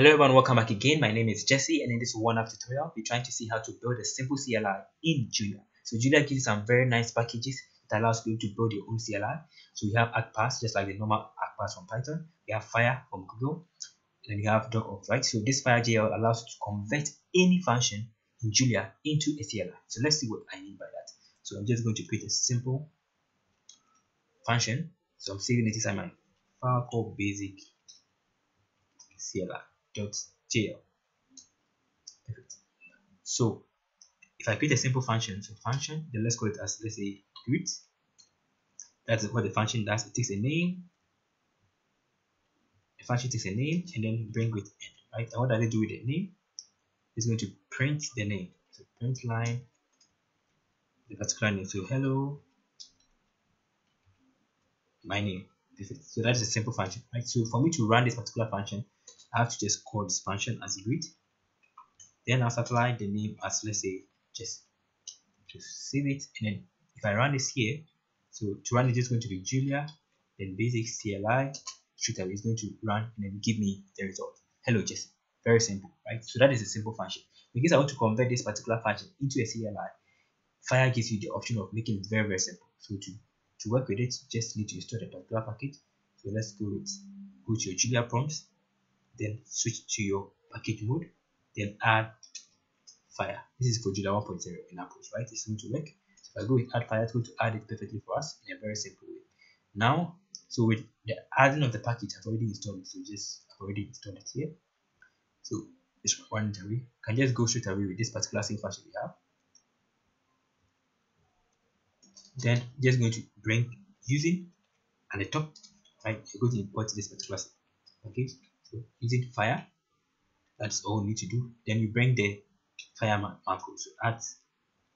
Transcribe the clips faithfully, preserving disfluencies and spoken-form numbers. Hello everyone, welcome back again. My name is Jesse, and in this one-up tutorial, we're trying to see how to build a simple C L I in Julia. So Julia gives some very nice packages that allows you to build your own C L I. So we have ArgParse, just like the normal ArgParse from Python. We have Fire from Google, and we have .org, right? So this Fire dot J L allows you to convert any function in Julia into a C L I. So let's see what I mean by that. So I'm just going to create a simple function. So I'm saving it inside my file called basic C L I. .jl. Perfect. So if I create a simple function, so function, then let's call it as, let's say, greet. That's what the function does. It takes a name. The function takes a name and then bring with end, right? And what does it do with the name? It's going to print the name. So print line, the particular name. So hello, my name. Perfect. So that is a simple function, right? So for me to run this particular function, I have to just call this function as greet, then I'll supply the name as, let's say, just to save it. And then if I run this here, so to run it is going to be Julia, then basic C L I shooter is going to run and then give me the result. Hello, Jesse. Very simple, right? So that is a simple function. Because I want to convert this particular function into a C L I, Fire gives you the option of making it very, very simple. So to, to work with it, you just need to install the particular package. So let's go with go to your Julia prompts. Then switch to your package mode, then add Fire. This is for Julia one point zero in Apple, right? It's going to work. So if I go with add Fire, it's going to add it perfectly for us in a very simple way. Now, so with the adding of the package, I've already installed it. So just I've already installed it here. So this one away. Can just go straight away with this particular same function we have. Then just going to bring using at the top, right? You're going to import this particular package. Using Fire, that's all we need to do. Then you bring the Fire macro, so add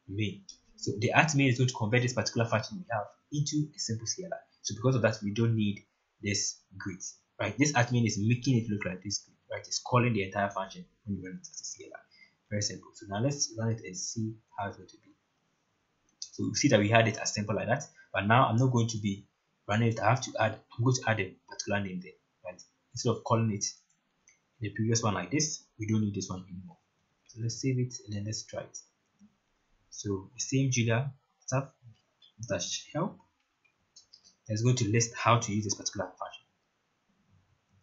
main. So the add main is going to convert this particular function we have into a simple C L I. So because of that, we don't need this grid, right? This add main is making it look like this grid, right? It's calling the entire function when you run it as a C L I. Very simple. So now let's run it and see how it's going to be. So you see that we had it as simple like that, but now I'm not going to be running it. I have to add. I'm going to add a particular name there. Instead of calling it the previous one like this, we don't need this one anymore. So let's save it and then let's try it. So the same Julia stuff dash help. That's going to list how to use this particular function.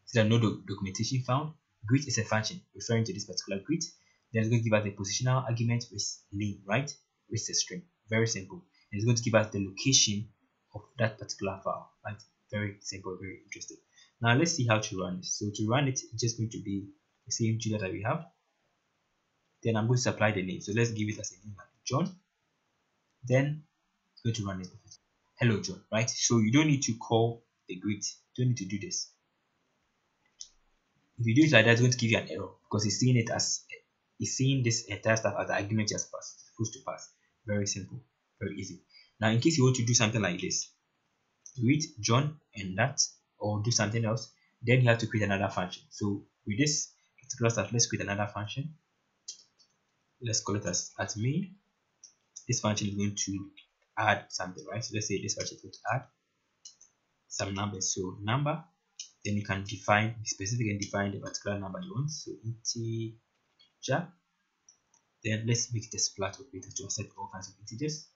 So there are no doc documentation found. Greet is a function referring to this particular greet. Then it's going to give us the positional argument with name, right? With a string. Very simple. And it's going to give us the location of that particular file, right? Very simple, very interesting. Now let's see how to run this. So to run it, it's just going to be the same Julia that we have. Then I'm going to supply the name. So let's give it as a name like John. Then I'm going to run it. Hello John, right? So you don't need to call the grid. You don't need to do this. If you do it like that, it's going to give you an error because it's seeing it as it's seeing this entire stuff as the argument just passed, supposed to pass. Very simple, very easy. Now in case you want to do something like this, read John and that, or do something else, then you have to create another function. So with this particular stuff, let's create another function. Let's call it as at me. This function is going to add something, right? So let's say this function is going to add some numbers. So number, then you can define be specific and define the particular number you want. So integer. Then let's make this flat operator to accept all kinds of integers.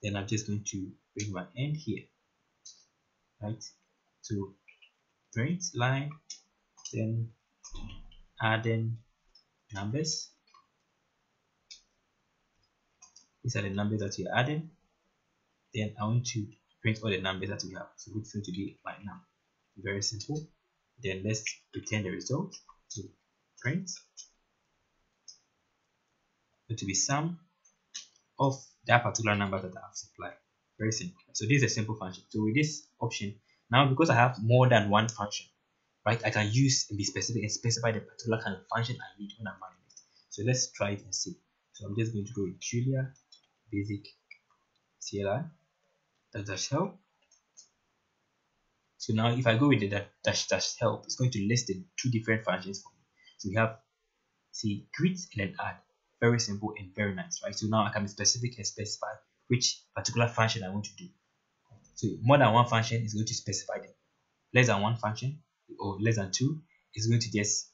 Then I'm just going to bring my end here, right? So print line, then add in numbers. These are the numbers that you're adding. Then I want to print all the numbers that we have. So it's going to be like now. Very simple. Then let's return the result. So print. It's going to be sum of that particular number that I've supplied. Very simple. So this is a simple function. So with this option, now, because I have more than one function, right, I can use and be specific and specify the particular kind of function I need when I'm running it. So let's try it and see. So I'm just going to go with Julia basic C L I dash dash help. So now if I go with the dash dash help, it's going to list the two different functions for me. So we have, see, greet and then add. Very simple and very nice, right? So now I can be specific and specify which particular function I want to do. So more than one function is going to specify them. Less than one function or less than two is going to just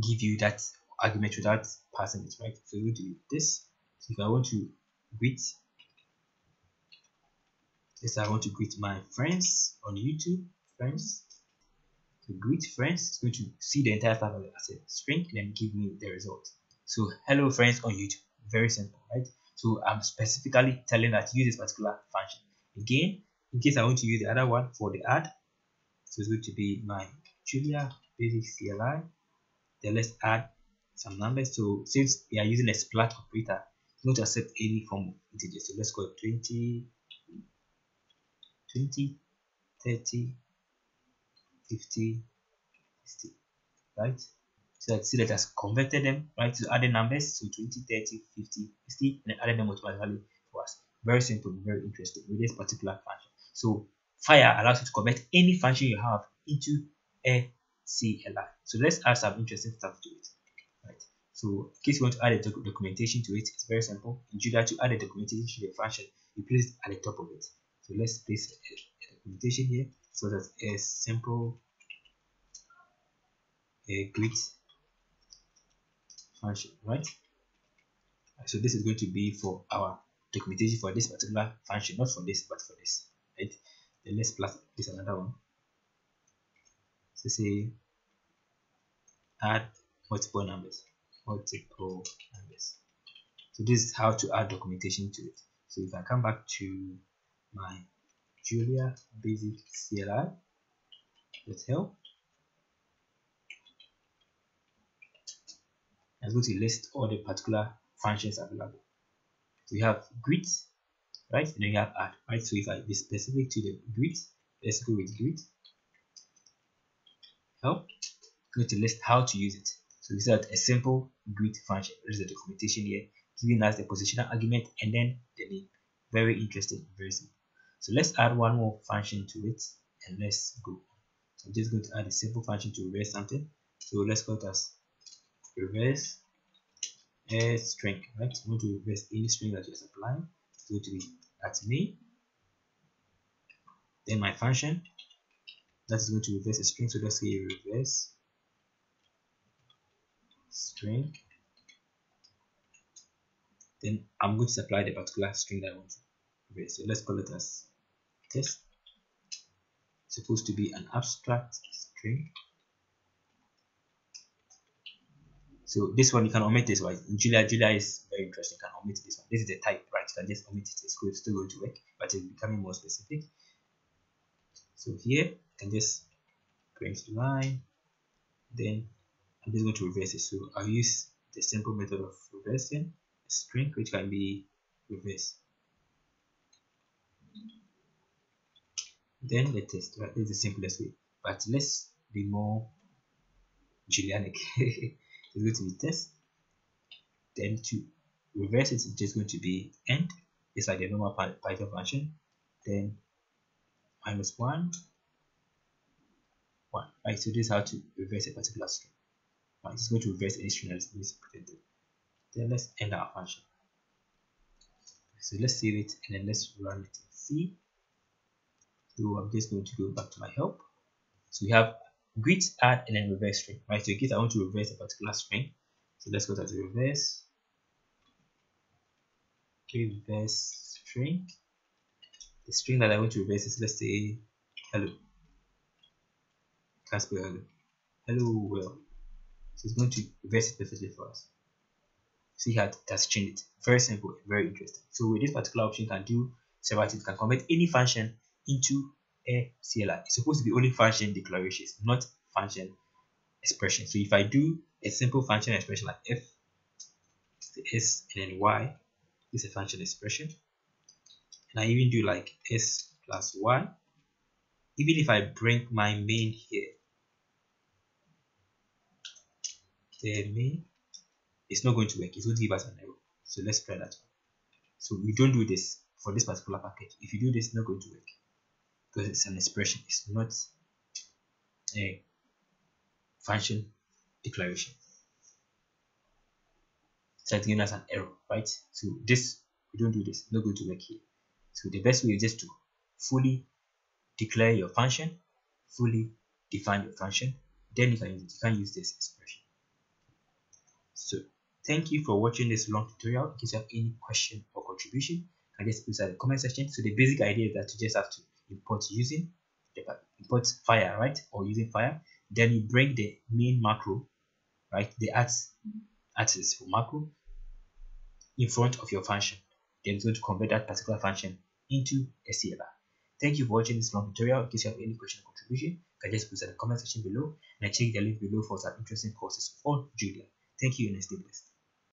give you that argument to that parameter, right? So you do this. If I want to greet, yes, I want to greet my friends on YouTube, friends. So greet friends, it's going to see the entire family as a string, and then give me the result. So hello friends on YouTube, very simple, right? So I'm specifically telling that use this particular function. Again, in case I want to use the other one for the ad, so it's going to be my Julia basic C L I. Then let's add some numbers. So since we are using a splat operator, it's going to accept any form of integer. So let's go twenty, twenty, thirty, fifty, sixty, right? So let's see that has converted them, right, to added numbers. So twenty, thirty, fifty, sixty, and added them automatically for us. Very simple, very interesting with this particular function. So Fire allows you to convert any function you have into a C L I. So let's add some interesting stuff to it, right? So in case you want to add a doc documentation to it, it's very simple. In Julia, to add a documentation to the function, you place it at the top of it. So let's place a, a documentation here, so that a simple a greet function, right? So this is going to be for our documentation for this particular function, not for this, but for this, right? Then let's plus this another one. So say add multiple numbers, multiple numbers. So this is how to add documentation to it. So if I come back to my Julia basic C L I, let's help. I'm going to list all the particular functions available. So we have greet, right? And then we have add, right? So if I be specific to the greet, let's go with greet. Help. I'm going to list how to use it. So this is a simple greet function. There's the documentation here, giving us the positional argument and then the name. Very interesting, very simple. So let's add one more function to it and let's go. So I'm just going to add a simple function to reverse something. So let's call it as reverse a string, right? I'm going to reverse any string that you're supplying. It's going to be at me. Then my function that is going to reverse a string. So let's say reverse string. Then I'm going to supply the particular string that I want to reverse. So let's call it as test. It's supposed to be an abstract string. So this one you can omit this one. In Julia, Julia is very interesting. You can omit this one. This is the type, right? You can just omit it. It's still going to work, but it's becoming more specific. So here you can just print the line. Then I'm just going to reverse it. So I'll use the simple method of reversing a string, which can be reversed. Then the test, right? It's the simplest way. But let's be more Julianic. It's going to be test. Then to reverse it, it's just going to be end. It's like the normal Python function. Then minus one, one. Right. So this is how to reverse a particular string. Right. It's going to reverse any string that is presented. Then let's end our function. So let's save it and then let's run it and see. So I'm just going to go back to my help. So we have greet, add, and then reverse string, right? So in case I want to reverse a particular string, so let's go to the reverse, reverse string. The string that I want to reverse is, let's say, hello. Can't spell hello. Hello world. So it's going to reverse it perfectly for us. See how it has changed it. Very simple, very interesting. So with this particular option, you can do several things. You can convert any function into a C L I. It's supposed to be only function declarations, not function expression. So if I do a simple function expression like f, s, and then y is a function expression, and I even do like s plus y, even if I bring my main here, the main, it's not going to work. It's going to give us an error. So let's try that. So we don't do this for this particular package. If you do this, it's not going to work. Because it's an expression, it's not a function declaration. So it's giving us an error, right? So this, we don't do this, not going to work here. So the best way is just to fully declare your function, fully define your function, then you can, you can use this expression. So thank you for watching this long tutorial. In case you have any question or contribution, you can just put it in the comment section. So the basic idea is that you just have to import using import Fire, right, or using Fire. Then you bring the main macro, right, the axis axis for macro in front of your function. Then it's going to convert that particular function into a C L R. Thank you for watching this long tutorial. In case you have any question or contribution, you can just put it in the comment section below, and I check the link below for some interesting courses on Julia. Thank you and stay blessed.